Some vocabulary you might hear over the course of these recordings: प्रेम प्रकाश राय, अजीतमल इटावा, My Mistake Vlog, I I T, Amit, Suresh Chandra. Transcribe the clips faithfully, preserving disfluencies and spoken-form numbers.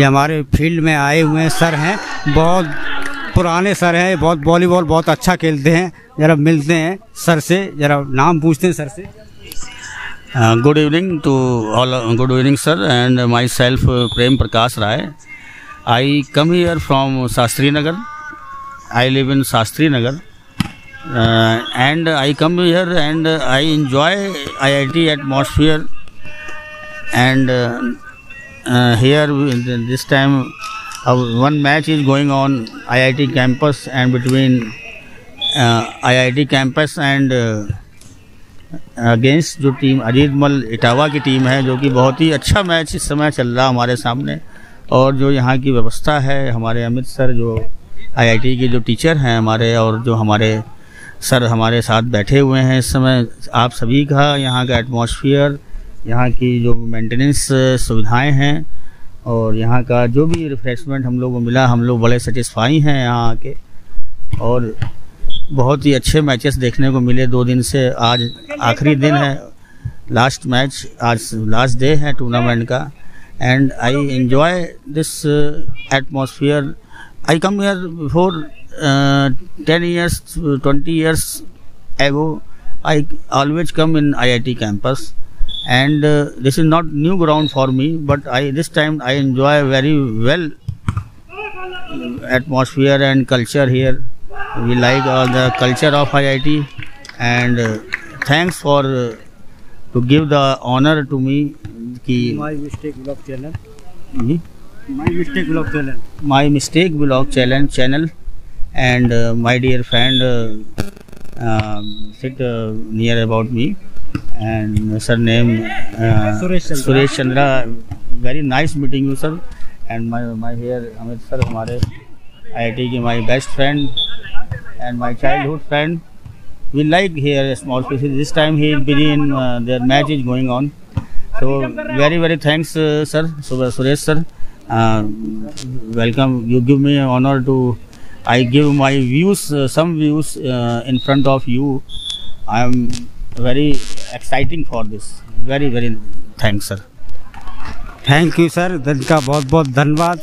ये हमारे फील्ड में आए हुए सर हैं, बहुत पुराने सर हैं, बहुत वॉलीबॉल बहुत अच्छा खेलते हैं। ज़रा मिलते हैं सर से, ज़रा नाम पूछते हैं सर से। Good evening to all, good evening sir and myself प्रेम प्रकाश राय। I come here from Shastri Nagar, I live in Shastri Nagar and I come here and I enjoy I I T atmosphere and Uh, here this time uh, one match is going on I I T campus and between uh, I I T campus and uh, against जो team अजीतमल इटावा की team है, जो कि बहुत ही अच्छा match इस समय चल रहा हमारे सामने। और जो यहाँ की व्यवस्था है, हमारे अमित सर जो I I T के जो टीचर हैं हमारे, और जो हमारे सर हमारे साथ बैठे हुए हैं इस समय, आप सभी का यहाँ का एटमॉस्फियर, यहाँ की जो मेंटेनेंस सुविधाएं हैं और यहाँ का जो भी रिफ्रेशमेंट हम लोग को मिला, हम लोग बड़े सेटिस्फाई हैं यहाँ आके। और बहुत ही अच्छे मैचेस देखने को मिले दो दिन से, आज आखिरी दिन है, लास्ट मैच, आज लास्ट डे है टूर्नामेंट का। And I enjoy this atmosphere. I come here before ten years twenty years ago, I always come in I I T campus and uh, this is not new ground for me, but I this time I enjoy very well atmosphere and culture here. We like uh, the culture of I I T and uh, thanks for uh, to give the honor to me. Ki my mistake vlog channel, mm-hmm. my mistake vlog channel, my mistake vlog channel channel, and uh, my dear friend uh, uh, sit uh, near about me. And sir name uh, Suresh Chandra. Very nice meeting you sir. And my my here Amit sir, हमारे I I T के my best friend and my childhood friend. We like here small places. This time he is busy in uh, their match is going on. So very very thanks uh, sir Suresh sir. Uh, welcome. You give me honor to. I give my views uh, some views uh, in front of you. I am very exciting for this. Very very thanks sir. Thank you sir. दिन का बहुत बहुत धन्यवाद।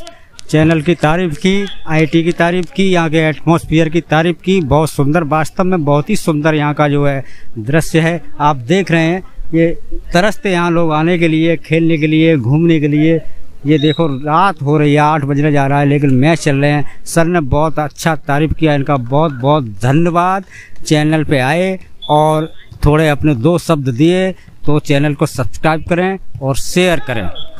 Channel की तारीफ की, I I T की तारीफ की, यहाँ के एटमॉस्फेयर की तारीफ की। बहुत सुंदर, वास्तव में बहुत ही सुंदर यहाँ का जो है दृश्य है, आप देख रहे हैं। ये तरसते यहाँ लोग आने के लिए, खेलने के लिए, घूमने के लिए। ये देखो रात हो रही है, आठ बजने जा रहा है, लेकिन मैच चल रहे हैं। सर ने बहुत अच्छा तारीफ किया, इनका बहुत बहुत धन्यवाद। चैनल पर आए और थोड़े अपने दो शब्द दिए, तो चैनल को सब्सक्राइब करें और शेयर करें।